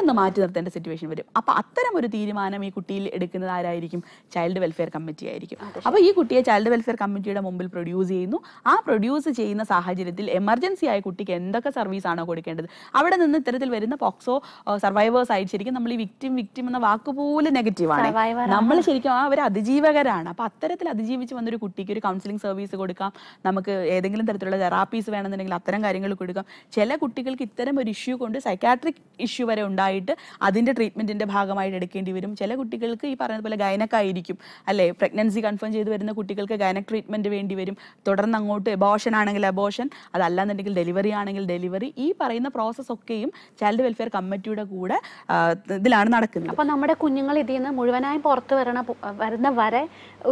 നിന്ന് മാറ്റി നിർത്തേണ്ട സിറ്റുവേഷൻ വരും. അപ്പോൾ അത്തരം ഒരു തീരുമാനം ഈ കുട്ടിയിൽ എടുക്കുന്നത് ആരായിരിക്കും? ചൈൽഡ് വെൽഫെയർ കമ്മിറ്റി ആയിരിക്കും. അപ്പോൾ ഈ കുട്ടിയെ ചൈൽഡ് വെൽഫെയർ കമ്മിറ്റിയുടെ മുമ്പിൽ പ്രൊഡ്യൂസ് ചെയ്യുന്നു. ആ പ്രൊഡ്യൂസ് ചെയ്യുന്ന സാഹചര്യത്തിൽ എമർജൻസി കുട്ടിക്ക് എന്തൊക്കെ സർവീസാണോ കൊടുക്കേണ്ടത്? അവിടെ നിന്ന് ഇത്തരത്തിൽ വരുന്ന പോക്സോ സർവൈവേഴ്സ് ആയിട്ട് ശരിക്കും നമ്മൾ ഈ വിക്ടിം എന്ന വാക്കുപോലെ നെഗറ്റീവാണ്. നമ്മൾ ശരിക്കും അവർ അതിജീവകരാണ്. അപ്പോൾ അത്തരത്തിൽ അതിജീവിച്ച് വന്നൊരു കുട്ടിക്ക് ഒരു കൗൺസിലിംഗ് സർവീസ് കൊടുക്കാം, നമുക്ക് ഏതെങ്കിലും തരത്തിലുള്ള തെറാപ്പീസ് വേണമെന്നുണ്ടെങ്കിൽ അത്തരം കാര്യങ്ങൾ കൊടുക്കാം. ചില കുട്ടികൾക്ക് ഇത്തരം ഒരു ഇഷ്യൂ കൊണ്ട് സൈക്കാട്രിക് ഇഷ്യൂ വരെ ഉണ്ടായിട്ട് അതിൻ്റെ ട്രീറ്റ്മെൻറ്റിൻ്റെ ഭാഗമായിട്ട് എടുക്കേണ്ടി വരും. ചില കുട്ടികൾക്ക് ഈ പറഞ്ഞതുപോലെ ഗൈനക്കായിരിക്കും അല്ലേ, പ്രഗ്നൻസി കൺഫേം ചെയ്ത് വരുന്ന കുട്ടികൾക്ക് ഗൈനക് ട്രീറ്റ്മെൻറ്റ് വേണ്ടി വരും. തുടർന്ന് അങ്ങോട്ട് എബോഷൻ ആണെങ്കിൽ അബോഷൻ, അതല്ലാന്നുണ്ടെങ്കിൽ ഡെലിവറി, ഈ പറയുന്ന പ്രോസസ് ഒക്കെയും ചൈൽഡ് വെൽഫെയർ കമ്മിറ്റിയുടെ കൂടെ ഇതിലാണ് നടക്കുന്നത്. അപ്പോൾ നമ്മുടെ കുഞ്ഞുങ്ങൾ ഇതിൽ നിന്ന് മുഴുവനായും പുറത്തു വരുന്ന വരെ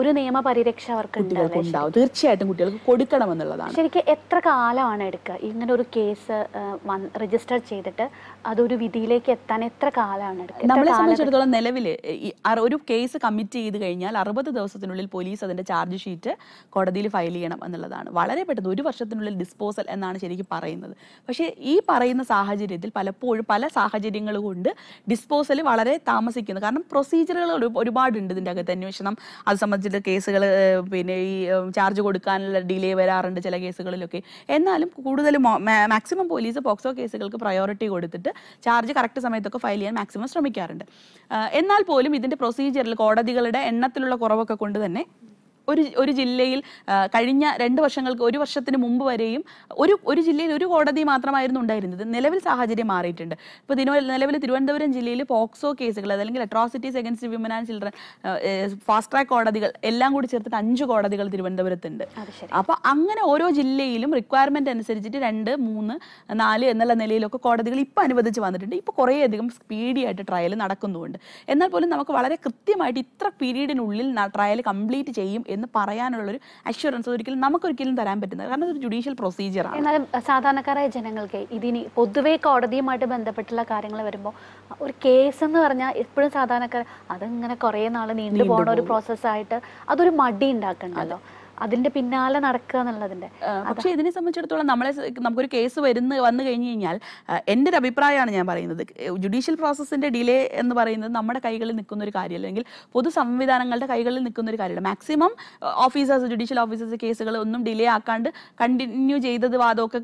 ഒരു നിയമ പരിരക്ഷ അവർക്ക് ഉണ്ടാവും. തീർച്ചയായിട്ടും കുട്ടികൾക്ക് കൊടുക്കണമെന്നുള്ളതാണ്. ശരിക്കും എത്ര കാലമാണ് എടുക്കുക ഇങ്ങനെ ഒരു കേസ് രജിസ്റ്റർ ചെയ്തിട്ട് അതൊരു വിധിയിലേക്ക് എത്താൻ? എത്ര കാലമാണ് എടുക്കുക? നമ്മളെ സംബന്ധിച്ചിടത്തോളം നിലവിൽ ഒരു കേസ് കമ്മിറ്റ് ചെയ്ത് കഴിഞ്ഞാൽ 60 ദിവസത്തിനുള്ളിൽ പോലീസ് അതിൻ്റെ ചാർജ് ഷീറ്റ് കോടതിയിൽ ഫയൽ ചെയ്യണം എന്നുള്ളതാണ്. വളരെ പെട്ടെന്ന് 1 വർഷത്തിനുള്ളിൽ ഡിസ്പോസൽ എന്നാണ് ശരിക്കും പറയുന്നത്. പക്ഷേ ഈ പറയുന്ന സാഹചര്യത്തിൽ പലപ്പോഴും പല സാഹചര്യങ്ങൾ കൊണ്ട് ഡിസ്പോസൽ വളരെ താമസിക്കുന്നു. കാരണം പ്രൊസീജിയറുകൾ ഒരുപാടുണ്ട് ഇതിൻ്റെ അകത്ത്. അന്വേഷണം അത് സംബന്ധിച്ചിട്ട് കേസുകൾ പിന്നെ ഈ ചാർജ് കൊടുക്കാനുള്ള ഡിലേ വരാറുണ്ട് ചില കേസുകളിലൊക്കെ. എന്നാലും കൂടുതലും മാക്സിമം പോലീസ് പോക്സോ കേസുകൾക്ക് പ്രയോറിറ്റി കൊടുത്തിട്ട് ചാർജ് കറക്റ്റ് സമയത്തൊക്കെ ഫയൽ ചെയ്യാൻ മാക്സിമം ശ്രമിക്കാറുണ്ട്. എന്നാൽ പോലും ഇതിൻ്റെ പ്രൊസീജിയറിൽ കോടതികളുടെ എണ്ണത്തിലുള്ള കുറവൊക്കെ കൊണ്ട് തന്നെ ഒരു ജില്ലയിൽ കഴിഞ്ഞ 2 വർഷങ്ങൾക്ക് 1 വർഷത്തിന് മുമ്പ് വരെയും ഒരു ജില്ലയിൽ ഒരു കോടതി മാത്രമായിരുന്നു ഉണ്ടായിരുന്നത്. നിലവിൽ സാഹചര്യം മാറിയിട്ടുണ്ട്. ഇപ്പോൾ നിലവിൽ തിരുവനന്തപുരം ജില്ലയിൽ പോക്സോ കേസുകൾ അല്ലെങ്കിൽ atrocities against women and children fast track കോടതികൾ എല്ലാം കൂടി ചേർത്തിട്ട് 5 കോടതികൾ തിരുവനന്തപുരത്തുണ്ട്. അപ്പോൾ അങ്ങനെ ഓരോ ജില്ലയിലും റിക്വയർമെൻറ്റ് അനുസരിച്ചിട്ട് 2, 3, 4 എന്നുള്ള നിലയിലൊക്കെ കോടതികൾ ഇപ്പോൾ അനുവദിച്ച് വന്നിട്ടുണ്ട്. ഇപ്പോൾ കുറേയധികം സ്പീഡിയായിട്ട് ട്രയൽ നടക്കുന്നുമുണ്ട്. എന്നാൽ പോലും നമുക്ക് വളരെ കൃത്യമായിട്ട് ഇത്ര പീരീഡിനുള്ളിൽ ട്രയൽ കംപ്ലീറ്റ് ചെയ്യും എന്ന് പറയാനുള്ളൊരു അഷ്വറൻസ് ഒരിക്കലും നമുക്കൊരിക്കലും തരാൻ പറ്റുന്നത്. കാരണം അതൊരു ജുഡീഷ്യൽ പ്രൊസീജിയറാണ്. എന്നാലും സാധാരണക്കാരായ ജനങ്ങൾക്ക് ഇതിനി പൊതുവേ കോടതിയുമായിട്ട് ബന്ധപ്പെട്ടുള്ള കാര്യങ്ങൾ വരുമ്പോൾ ഒരു കേസ് എന്ന് പറഞ്ഞാൽ എപ്പോഴും സാധാരണക്കാർ അതിങ്ങനെ കുറേ നാൾ നീണ്ടു പോകുന്ന ഒരു പ്രോസസ്സായിട്ട് അതൊരു മടി ഉണ്ടാക്കണ്ടല്ലോ, അതിന്റെ പിന്നാലെ നടക്കുക എന്നുള്ളതിന്റെ. പക്ഷേ ഇതിനെ സംബന്ധിച്ചിടത്തോളം നമുക്കൊരു കേസ് വന്നു കഴിഞ്ഞു കഴിഞ്ഞാൽ എൻ്റെ ഒരു അഭിപ്രായമാണ് ഞാൻ പറയുന്നത്, ജുഡീഷ്യൽ പ്രോസസ്സിൻ്റെ ഡിലേ എന്ന് പറയുന്നത് നമ്മുടെ കൈകളിൽ നിൽക്കുന്ന ഒരു കാര്യമല്ല, അല്ലെങ്കിൽ പൊതു സംവിധാനങ്ങളുടെ കൈകളിൽ നിൽക്കുന്ന ഒരു കാര്യമല്ല. മാക്സിമം ഓഫീസേഴ്സ് ജുഡീഷ്യൽ ഓഫീസേഴ്സ് കേസുകൾ ഒന്നും ഡിലേ ആക്കാണ്ട് കണ്ടിന്യൂ ചെയ്തത് വാദമൊക്കെ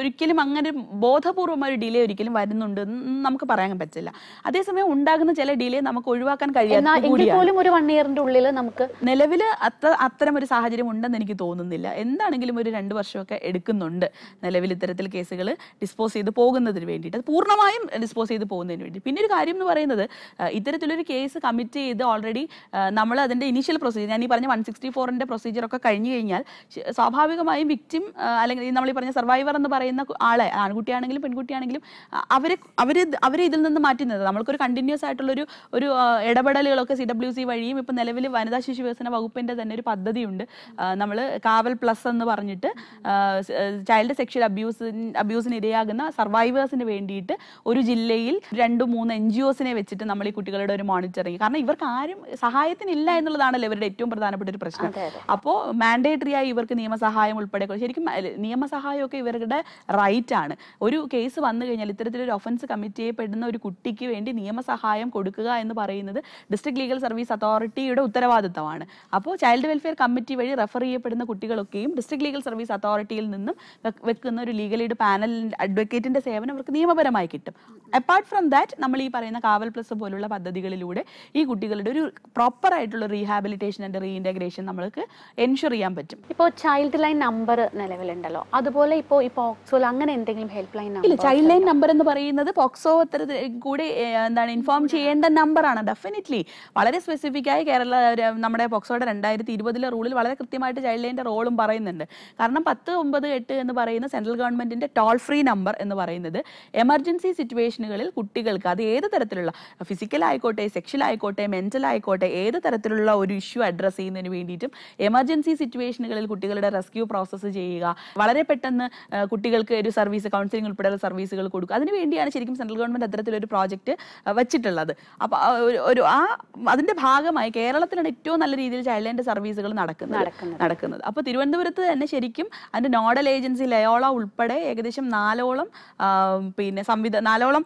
ഒരിക്കലും അങ്ങനെ ബോധപൂർവമായ ഒരു ഡിലേ ഒരിക്കലും വരുന്നുണ്ട് നമുക്ക് പറയാൻ പറ്റില്ല. അതേസമയം ഉണ്ടാകുന്ന ചില ഡിലേ നമുക്ക് ഒഴിവാക്കാൻ കഴിയാത്ത ഒരു 1 ഇയറിൻ്റെ ഉള്ളിൽ നമുക്ക് നിലവിൽ അത്തരം ഒരു സാഹചര്യം ഉണ്ടെന്ന് എനിക്ക് തോന്നുന്നില്ല. എന്താണെങ്കിലും ഒരു 2 വർഷമൊക്കെ എടുക്കുന്നുണ്ട് നിലവിൽ ഇത്തരത്തിൽ കേസുകൾ ഡിസ്പോസ് ചെയ്ത് പോകുന്നതിന് വേണ്ടിയിട്ട്, അത് പൂർണ്ണമായും ഡിസ്പോസ് ചെയ്ത് പോകുന്നതിന് വേണ്ടി. പിന്നെ ഒരു കാര്യം എന്ന് പറയുന്നത്, ഇത്തരത്തിലൊരു കേസ് കമ്മിറ്റ് ചെയ്ത് ഓൾറെഡി നമ്മൾ അതിൻ്റെ ഇനീഷ്യൽ പ്രൊസീജിയർ, ഞാൻ ഈ പറഞ്ഞ 164-ൻ്റെ പ്രൊസീജിയറൊക്കെ കഴിഞ്ഞു കഴിഞ്ഞാൽ സ്വാഭാവികമായും വിക്ടിം അല്ലെങ്കിൽ നമ്മൾ ഈ പറഞ്ഞ സർവൈവർ എന്ന് പറയുന്ന ആളെ, ആൺകുട്ടിയാണെങ്കിലും പെൺകുട്ടിയാണെങ്കിലും, അവരെ ഇതിൽ നിന്ന് മാറ്റി നിർത്തുന്നത്. നമ്മൾക്കൊരു കണ്ടിന്യൂസ് ആയിട്ടുള്ളൊരു ഇടപെടലുകളൊക്കെ CWC വഴിയും ഇപ്പം നിലവിൽ വനിതാ ശിശു വികസന വകുപ്പിൻ്റെ തന്നെ ഒരു പദ്ധതിയുണ്ട്. നമ്മൾ കാവൽ പ്ലസ് എന്ന് പറഞ്ഞിട്ട് ചൈൽഡ് സെക്ഷൽ അബ്യൂസിന് ഇരയാകുന്ന സർവൈവേഴ്സിന് വേണ്ടിയിട്ട് ഒരു ജില്ലയിൽ 2-3 NGOസിനെ വെച്ചിട്ട് നമ്മൾ ഈ കുട്ടികളുടെ ഒരു മോണിറ്ററിങ്, കാരണം ഇവർക്ക് ആരും സഹായത്തിനില്ല എന്നുള്ളതാണല്ലോ ഇവരുടെ ഏറ്റവും പ്രധാനപ്പെട്ട ഒരു പ്രശ്നം. അപ്പോൾ മാൻഡേറ്ററി ആയി ഇവർക്ക് നിയമസഹായം ഉൾപ്പെടെ, ശരിക്കും നിയമസഹായമൊക്കെ ഇവരുടെ റൈറ്റ് ആണ്. ഒരു കേസ് വന്നു കഴിഞ്ഞാൽ ഇത്തരത്തിലൊരു ഒഫൻസ് കമ്മിറ്റ് ചെയ്യപ്പെടുന്ന ഒരു കുട്ടിക്ക് വേണ്ടി നിയമസഹായം കൊടുക്കുക എന്ന് പറയുന്നത് ഡിസ്ട്രിക്ട് ലീഗൽ സർവീസ് അതോറിറ്റിയുടെ ഉത്തരവാദിത്തമാണ്. അപ്പോൾ ചൈൽഡ് വെൽഫെയർ കമ്മിറ്റി വഴി റെഫർ ചെയ്യപ്പെടുന്ന കുട്ടികളൊക്കെയും ഡിസ്ട്രിക്ട് ലീഗൽ സർവീസ് അതോറിറ്റിയിൽ നിന്നും വെക്കുന്ന ഒരു ലീഗൽ എയ്ഡ് പാനലിൻ്റെ അഡ്വക്കേറ്റിൻ്റെ സേവനം അവർക്ക് നിയമപരമായി കിട്ടും. അപ്പാർട്ട് ഫ്രം ദാറ്റ്, നമ്മൾ ഈ പറയുന്ന കാവൽ പ്ലസ് പോലുള്ള പദ്ധതികളിലൂടെ ഈ കുട്ടികളുടെ ഒരു പ്രോപ്പറായിട്ടുള്ള റീഹാബിലിറ്റേഷൻ ആൻഡ് റീഇൻറ്റഗ്രേഷൻ നമ്മൾക്ക് എൻഷുർ ചെയ്യാൻ പറ്റും. ഇപ്പോൾ ചൈൽഡ് ലൈൻ നമ്പർ നിലവിലുണ്ടല്ലോ, അതുപോലെ ഇപ്പോൾ ഈ പോക്സോ അങ്ങനെ എന്തെങ്കിലും ഹെൽപ്പ് ലൈൻ ഇല്ല? ചൈൽഡ് ലൈൻ നമ്പർ എന്ന് പറയുന്നത് പോക്സോ അത്തരത്തിൽ കൂടി എന്താണ് ഇൻഫോം ചെയ്യേണ്ട നമ്പറാണ്. ഡെഫിനറ്റ്ലി വളരെ സ്പെസിഫിക്കായി കേരള നമ്മുടെ പോക്സോയുടെ 2020 റൂളിൽ വളരെ കൃത്യം കൃത്യമായിട്ട് ചൈൽഡ് ലൈനിന്റെ റോളും പറയുന്നുണ്ട്. കാരണം 1098 എന്ന് പറയുന്ന സെൻട്രൽ ഗവൺമെന്റിന്റെ ടോൾ ഫ്രീ നമ്പർ എന്ന് പറയുന്നത് എമർജൻസി സിറ്റുവേഷനുകളിൽ കുട്ടികൾക്ക് അത് ഏത് തരത്തിലുള്ള ഫിസിക്കൽ ആയിക്കോട്ടെ, സെക്ഷൽ ആയിക്കോട്ടെ, മെന്റൽ ആയിക്കോട്ടെ, ഏത് തരത്തിലുള്ള ഒരു ഇഷ്യൂ അഡ്രസ്സ് ചെയ്യുന്നതിന് വേണ്ടിയിട്ടും എമർജൻസി സിറ്റുവേഷനുകളിൽ കുട്ടികളുടെ റെസ്ക്യൂ പ്രോസസ്സ് ചെയ്യുക, വളരെ പെട്ടെന്ന് കുട്ടികൾക്ക് ഒരു സർവീസ്, കൗൺസിലിംഗ് ഉൾപ്പെടെയുള്ള സർവീസുകൾ കൊടുക്കുക, അതിനുവേണ്ടിയാണ് ശരിക്കും സെൻട്രൽ ഗവൺമെന്റ് അത്തരത്തിലൊരു പ്രോജക്റ്റ് വച്ചിട്ടുള്ളത്. അപ്പോൾ ഒരു ആ അതിന്റെ ഭാഗമായി കേരളത്തിലാണ് ഏറ്റവും നല്ല രീതിയിൽ ചൈൽഡ് ലൈനിന്റെ സർവീസുകൾ നടക്കുന്നത്. അപ്പോൾ തിരുവനന്തപുരത്ത് തന്നെ ശരിക്കും അതിന്റെ നോഡൽ ഏജൻസി ലയോള ഉൾപ്പെടെ ഏകദേശം നാലോളം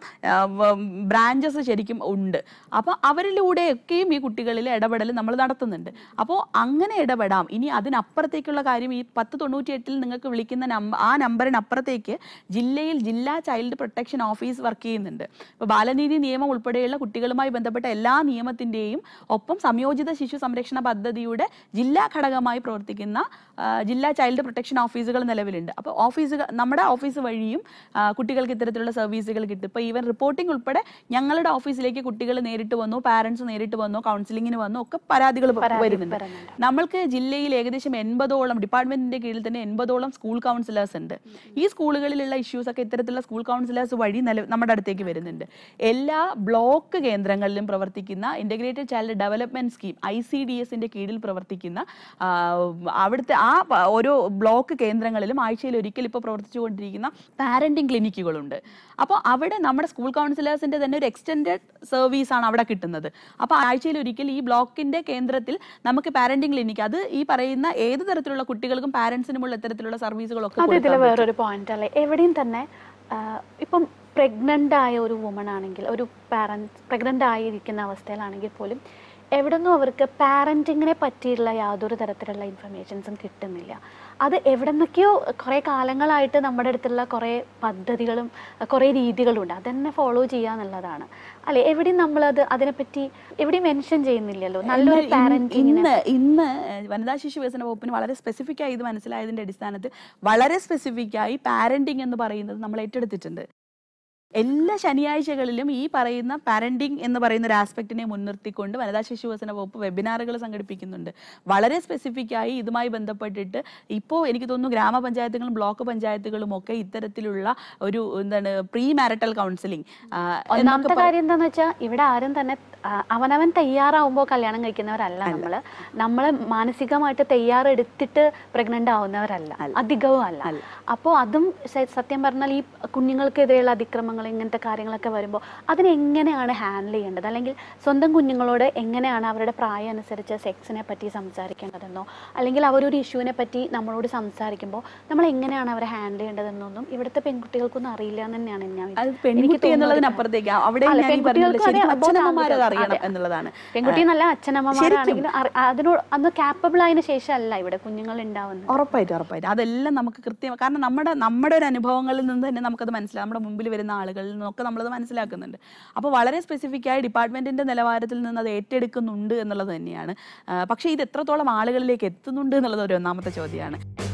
ബ്രാഞ്ചസ് ശരിക്കും ഉണ്ട്. അപ്പോൾ അവരിലൂടെയൊക്കെയും ഈ കുട്ടികളിൽ ഇടപെടൽ നമ്മൾ നടത്തുന്നുണ്ട്. അപ്പോൾ അങ്ങനെ ഇടപെടാം. ഇനി അതിനപ്പുറത്തേക്കുള്ള കാര്യം ഈ 1098-ൽ നിങ്ങൾക്ക് വിളിക്കുന്ന ആ നമ്പറിനപ്പുറത്തേക്ക് ജില്ലയിൽ ജില്ലാ ചൈൽഡ് പ്രൊട്ടക്ഷൻ ഓഫീസ് വർക്ക് ചെയ്യുന്നുണ്ട്. ഇപ്പോൾ ബാലനീതി നിയമം ഉൾപ്പെടെയുള്ള കുട്ടികളുമായി ബന്ധപ്പെട്ട എല്ലാ നിയമത്തിൻ്റെയും ഒപ്പം സംയോജിത ശിശു സംരക്ഷണ പദ്ധതിയുടെ ജില്ലാ ഘടകമായി പ്രവർത്തിക്കുന്ന ജില്ലാ ചൈൽഡ് പ്രൊട്ടക്ഷൻ ഓഫീസുകൾ നിലവിലുണ്ട്. അപ്പോൾ ഓഫീസുകൾ നമ്മുടെ ഓഫീസ് വഴിയും കുട്ടികൾക്ക് ഇത്തരത്തിലുള്ള സർവീസുകൾ കിട്ടും. ഇപ്പോൾ ഈവൻ റിപ്പോർട്ടിംഗ് ഉൾപ്പെടെ ഞങ്ങളുടെ ഓഫീസിലേക്ക് കുട്ടികൾ നേരിട്ട് വന്നു, പാരൻസ് നേരിട്ട് വന്നു, കൗൺസിലിങ്ങിന് വന്നു, ഒക്കെ പരാതികൾ വരുന്നുണ്ട്. നമ്മൾക്ക് ജില്ലയിൽ ഏകദേശം 80ഓളം ഡിപ്പാർട്ട്മെന്റിന്റെ കീഴിൽ തന്നെ 80ഓളം സ്കൂൾ കൗൺസിലേഴ്സ് ഉണ്ട്. ഈ സ്കൂളുകളിലുള്ള ഇഷ്യൂസ് ഒക്കെ ഇത്തരത്തിലുള്ള സ്കൂൾ കൗൺസിലേഴ്സ് വഴി നമ്മുടെ അടുത്തേക്ക് വരുന്നുണ്ട്. എല്ലാ ബ്ലോക്ക് കേന്ദ്രങ്ങളിലും പ്രവർത്തിക്കുന്ന ഇന്റഗ്രേറ്റഡ് ചൈൽഡ് ഡെവലപ്മെന്റ് സ്കീം ICDS-ന്റെ കീഴിൽ പ്രവർത്തിക്കുന്ന അവിടുത്തെ ആ ഓരോ ബ്ലോക്ക് കേന്ദ്രങ്ങളിലും ആഴ്ചയിൽ ഒരിക്കൽ ഇപ്പോൾ പ്രവർത്തിച്ചുകൊണ്ടിരിക്കുന്ന പാരന്റിങ് ക്ലിനിക്കുകളുണ്ട്. അപ്പോൾ അവിടെ നമ്മുടെ സ്കൂൾ കൗൺസിലേഴ്സിന്റെ തന്നെ ഒരു എക്സ്റ്റെൻഡ് സർവീസാണ് അവിടെ കിട്ടുന്നത്. അപ്പോൾ ആഴ്ചയിൽ ഒരിക്കൽ ഈ ബ്ലോക്കിന്റെ കേന്ദ്രത്തിൽ നമുക്ക് പാരന്റിങ് ക്ലിനിക്ക്, അത് ഈ പറയുന്ന ഏത് തരത്തിലുള്ള കുട്ടികൾക്കും പാരന്റ്സിനുമുള്ള ഇത്തരത്തിലുള്ള സർവീസുകളൊക്കെ. ഇതിൽ വേറൊരു പോയിന്റ് അല്ലേ, എവിടെയും തന്നെ ഇപ്പം പ്രഗ്നന്റ് ആയ ഒരു വുമൺ ആണെങ്കിൽ, ഒരു പാരന്റ് പ്രഗ്നന്റ് ആയിരിക്കുന്ന അവസ്ഥയിലാണെങ്കിൽ പോലും എവിടെ നിന്നും അവർക്ക് പാരന്റിങ്ങിനെ പറ്റിയുള്ള യാതൊരു തരത്തിലുള്ള ഇൻഫർമേഷൻസും കിട്ടുന്നില്ല. അത് എവിടെ നിന്നൊക്കെയോ കുറേ കാലങ്ങളായിട്ട് നമ്മുടെ അടുത്തുള്ള കുറേ പദ്ധതികളും കുറേ രീതികളുമുണ്ട്, അതെന്നെ ഫോളോ ചെയ്യുക എന്നുള്ളതാണ് അല്ലെ. എവിടെയും നമ്മളത് അതിനെപ്പറ്റി എവിടെയും മെൻഷൻ ചെയ്യുന്നില്ലല്ലോ. നല്ലൊരു പാരന്റിങ് ഇന്ന് വനിതാ ശിശു വികസന വകുപ്പിന് വളരെ സ്പെസിഫിക് ആയി ഇത് മനസ്സിലായതിൻ്റെ അടിസ്ഥാനത്തിൽ വളരെ സ്പെസിഫിക്കായി പാരന്റിങ് എന്ന് പറയുന്നത് നമ്മൾ ഏറ്റെടുത്തിട്ടുണ്ട്. എല്ലാ ശനിയാഴ്ചകളിലും ഈ പറയുന്ന പാരന്റിങ് എന്ന് പറയുന്ന ഒരു ആസ്പെക്റ്റിനെ മുൻനിർത്തിക്കൊണ്ട് വനിതാ ശിശു വികസന വകുപ്പ് വെബിനാറുകൾ സംഘടിപ്പിക്കുന്നുണ്ട്. വളരെ സ്പെസിഫിക്കായി ഇതുമായി ബന്ധപ്പെട്ടിട്ട് ഇപ്പോൾ എനിക്ക് തോന്നുന്നു ഗ്രാമപഞ്ചായത്തുകളും ബ്ലോക്ക് പഞ്ചായത്തുകളും ഒക്കെ ഇത്തരത്തിലുള്ള ഒരു പ്രീ മാരിറ്റൽ കൗൺസിലിംഗ്. ഒന്നാമത്തെ കാര്യം എന്താണെന്ന് വെച്ചാൽ ഇവിടെ ആരും തന്നെ അവനവൻ തയ്യാറാവുമ്പോൾ കല്യാണം കഴിക്കുന്നവരല്ല നമ്മൾ. നമ്മൾ മാനസികമായിട്ട് തയ്യാറെടുത്തിട്ട് പ്രഗ്നന്റ് ആവുന്നവരല്ല, അധികവും അല്ല. അപ്പോൾ അതും സത്യം പറഞ്ഞാൽ ഈ കുഞ്ഞുങ്ങൾക്കെതിരെയുള്ള അതിക്രമങ്ങൾ ഇങ്ങനത്തെ കാര്യങ്ങളൊക്കെ വരുമ്പോൾ അതിനെങ്ങനെയാണ് ഹാൻഡിൽ ചെയ്യേണ്ടത്, അല്ലെങ്കിൽ സ്വന്തം കുഞ്ഞുങ്ങളോട് എങ്ങനെയാണ് അവരുടെ പ്രായം അനുസരിച്ച് സെക്സിനെ പറ്റി സംസാരിക്കേണ്ടതെന്നോ അല്ലെങ്കിൽ അവരൊരു ഇഷ്യൂവിനെ പറ്റി നമ്മളോട് സംസാരിക്കുമ്പോൾ നമ്മൾ എങ്ങനെയാണ് അവരെ ഹാൻഡിൽ ചെയ്യേണ്ടതെന്നൊന്നും ഇവിടുത്തെ പെൺകുട്ടികൾക്കൊന്നും അറിയില്ല എന്ന് തന്നെയാണ് പെൺകുട്ടിയെന്നല്ല, അച്ഛനമ്മമാരാണെങ്കിലും അതിനോട് അന്ന് കാപ്പബിൾ ആയതിനു ശേഷമല്ല ഇവിടെ കുഞ്ഞുങ്ങൾ ഉണ്ടാവുന്നത്. ഉറപ്പായിട്ടും ഉറപ്പായിട്ടും അതെല്ലാം നമുക്ക് കൃത്യമായി, കാരണം നമ്മുടെ ഒരു അനുഭവങ്ങളിൽ നിന്ന് തന്നെ നമുക്കത് മനസ്സിലാവും, നമ്മുടെ മുമ്പിൽ വരുന്ന ആളുകളിൽ നിന്നൊക്കെ നമ്മളത് മനസ്സിലാക്കുന്നുണ്ട്. അപ്പോൾ വളരെ സ്പെസിഫിക്കായി ഡിപ്പാർട്ട്മെന്റിന്റെ നിലവാരത്തിൽ നിന്ന് അത് ഏറ്റെടുക്കുന്നുണ്ട് എന്നുള്ളത് തന്നെയാണ്. പക്ഷേ ഇത് എത്രത്തോളം ആളുകളിലേക്ക് എത്തുന്നുണ്ട് എന്നുള്ളത് ഒരു ഒന്നാമത്തെ ചോദ്യമാണ്.